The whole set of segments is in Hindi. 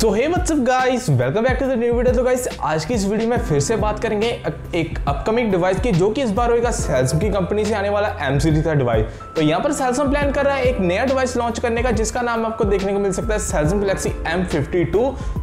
So hey what's up guys, welcome back to the new video. तो गाइस आज की इस वीडियो में फिर से बात करेंगे एक अपकमिंग डिवाइस की, जो कि इस बार होगा सैमसंग की कंपनी से आने वाला M सीरीज का डिवाइस। तो यहाँ पर सैमसंग प्लान कर रहा है एक नया डिवाइस लॉन्च करने का, जिसका नाम आपको देखने को मिल सकता है सैमसंग गैलेक्सी M52।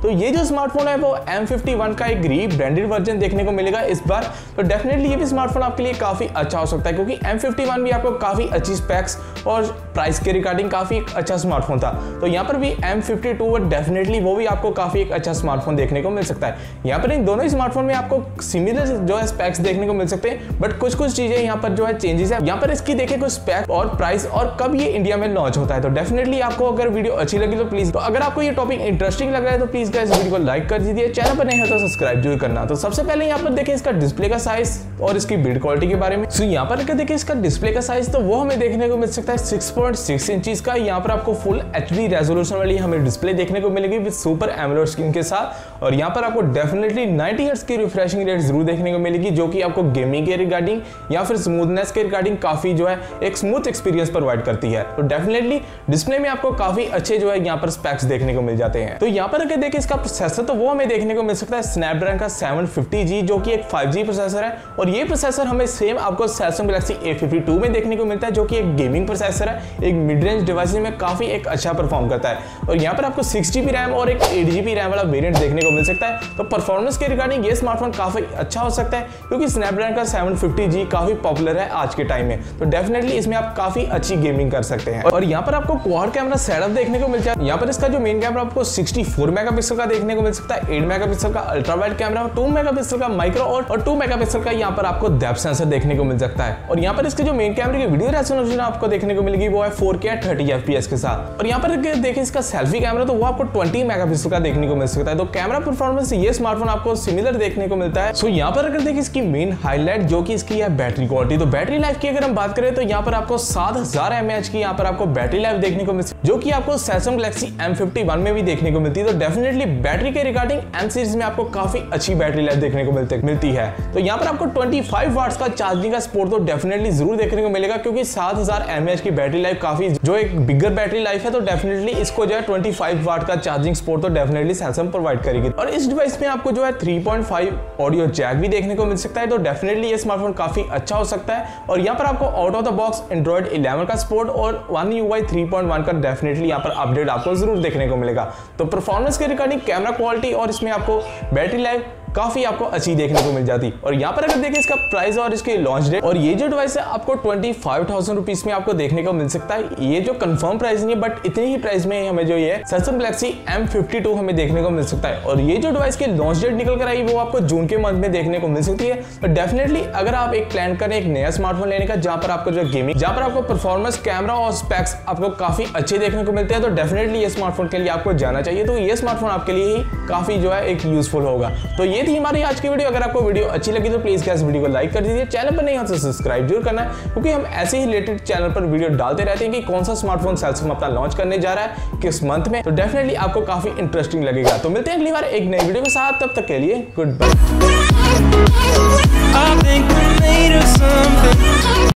तो ये जो स्मार्टफोन है वो M51 का एक रीब्रांडेड वर्जन देखने को मिलेगा इस बार। तो डेफिनेटली ये भी स्मार्टफोन आपके लिए काफी अच्छा हो सकता है, क्योंकि M51 भी आपको काफी अच्छी स्पेक्स और प्राइस के रिगार्डिंग काफी अच्छा स्मार्टफोन था। तो यहाँ पर भी M52 डेफिनेटली वो आपको काफी एक अच्छा स्मार्टफोन देखने को मिल सकता है। यहाँ पर इन दोनों ही स्मार्टफोन में आपको सिमिलर जो है स्पेक्स देखने को मिल सकते हैं, बट कुछ चीजें यहाँ पर जो है चेंजेस है। यहाँ पर इसकी देखें कुछ स्पेक्स और प्राइस और कब ये इंडिया में लॉन्च होता है। तो डेफिनेटली आपको अगर वीडियो अच्छी लगी तो प्लीज, तो अगर आपको ये टॉपिक इंटरेस्टिंग लग रहा है तो प्लीज गाइस वीडियो को लाइक कर दीजिए, चैनल पर नहीं है तो सब्सक्राइब जरूर करना। तो सबसे पहले यहाँ पर देखें इसका डिस्प्ले का साइज और इसकी बिल्ड क्वालिटी के बारे में। सो यहाँ पर देखें इसका डिस्प्ले का साइज, तो वो हमें देखने को मिल सकता है 6.6 इंच का। यहाँ पर आपको फुल HD रेजोल्यूशन वाली हमें डिस्प्ले देखने को मिलेगी विद सुपर एमोलेड स्क्रीन के साथ। और यहाँ पर आपको डेफिनेटली 90 हर्ट्ज की रिफ्रेशिंग रेट जरूर देखने को मिलेगी, जो कि आपको गेमिंग के रिगार्डिंग या फिर स्मूथनेस के रिगार्डिंग काफी जो है एक स्मूथ एक्सपीरियंस प्रोवाइड करती है। तो डेफिनेटली डिस्प्ले में आपको काफी अच्छे जो है यहाँ पर स्पेक्स देखने को मिल जाते हैं। तो यहाँ पर अगर देखें इसका प्रोसेसर, तो वो हमें देखने को मिल सकता है स्नैपड्रैगन का 750G, जो कि एक 5G प्रोसेसर है। और ये प्रोसेसर हमें सेम आपको सैमसंग गैलेक्सी A52 में देखने को मिलता है, जो कि एक गेमिंग प्रोसेसर है, एक मिड रेंज डिवाइस में काफी एक अच्छा परफॉर्म करता है। और यहाँ पर आपको 6GB रैम और एक 8GB रैम वाला वेरिएंट देखने को मिल सकता है। तो परफॉर्मेंस के रिगार्डिंग ये स्मार्टफोन काफी अच्छा हो सकता है, क्योंकि स्नैपड्रैगन का 750G काफी पॉपुलर है आज के टाइम में। तो डेफिनेटली इसमें आप काफी अच्छी गेमिंग कर सकते हैं। और यहाँ पर आपको क्वाड कैमरा सेटअप देखने को मिल जाता है। यहाँ पर इसका जो मेन कैमरा आपको 64 मेगापिक्सल का देखने को मिल सकता है, 8 मेगापिक्सल का अल्ट्रा वाइड कैमरा, 2 मेगापिक्सल का माइक्रो और 2 मेगापिक्सल का यहाँ पर आपको डेप्थ सेंसर देखने को मिल सकता है। और यहाँ पर इसके जो मेन कैमरे की वीडियो रेजोल्यूशन आपको देखने को मिलेगी वो है 4K 30 FPS के साथ। और यहाँ पर देखें इसका सेल्फी कैमरा, तो वो आपको 20 मेगापिक्सल का देखने को मिल सकता है। तो कैमरा परफॉर्मेंस ये स्मार्टफोन आपको सिमिलर देखने को मिलता है। सो यहाँ पर अगर देखें इसकी मेन हाईलाइट, जो कि इसकी है बैटरी क्वालिटी। तो बैटरी लाइफ की अगर हम बात करें तो यहाँ पर आपको 7000 mAh की यहाँ पर आपको बैटरी लाइफ देखने को मिलती है, जो कि आपको सैमसंग गैलेक्सी M51 में भी देखने को मिलती है। तो डेफिनेटली बैटरी के रिगार्डिंग M सीरीज में आपको काफी अच्छी बैटरी लाइफ देखने को मिलती है। तो यहाँ पर आपको 25 वाट का चार्जिंग का सपोर्ट तो डेफिनेटली जरूर देखने को मिलेगा, क्योंकि 7000 mAh की बैटरी लाइफ काफी जो एक बिगर बैटरी लाइफ है। तो डेफिनेटली इसको जो है 25 वाट का चार्जिंग सपोर्ट तो डेफिनेटली सैमसंग प्रोवाइड करेगी। और इस डिवाइस में आपको जो है 3.5 ऑडियो जैक भी देखने को मिल सकता है। तो डेफिनेटली ये स्मार्टफोन काफी अच्छा हो सकता है। और यहाँ पर आपको out of the box Android 11 का सपोर्ट और वन UI 3.1 का डेफिनेटली यहाँ पर अपडेट आपको जरूर देखने को मिलेगा। तो परफॉर्मेंस के रिगार्डिंग कैमरा क्वालिटी और इसमें आपको बैटरी लाइफ काफी आपको अच्छी देखने को मिल जाती। और यहाँ पर अगर देखें इसका प्राइस और इसके लॉन्च डेट, और ये जो डिवाइस है आपको 25,000 रुपीज में आपको देखने को मिल सकता है। ये जो कंफर्म प्राइस नहीं है, बट इतनी ही प्राइस में हमें जो ये सैमसंग गैलेक्सी M52 हमें देखने को मिल सकता है। और ये जो डिवाइस की लॉन्च डेट निकल कर आई वो आपको जून के मंथ में देखने को मिल सकती है। तो डेफिनेटली अगर आप एक प्लान करें एक नया स्मार्टफोन लेने का, जहाँ पर आपको जो गेमिंग, जहाँ पर आपको परफॉर्मेंस, कैमरा और स्पेक्स आपको काफी अच्छे देखने को मिलते हैं, तो डेफिनेटली ये स्मार्टफोन के लिए आपको जाना चाहिए। तो ये स्मार्टफोन आपके लिए ही काफी जो है एक यूजफुल होगा। तो ये थी हमारी आज की वीडियो। अगर आपको वीडियो अच्छी लगी तो प्लीज गाइस वीडियो को लाइक कर दीजिए, चैनल पर नहीं हो तो सब्सक्राइब जरूर करना, क्योंकि हम ऐसे ही रिलेटेड चैनल पर वीडियो डालते रहते हैं कि कौन सा स्मार्टफोन सैमसंग अपना लॉन्च करने जा रहा है किस मंथ में। तो डेफिनेटली आपको काफी इंटरेस्टिंग लगेगा। तो मिलते हैं अगली बार एक नई वीडियो के साथ, तब तक के लिए गुड बाय।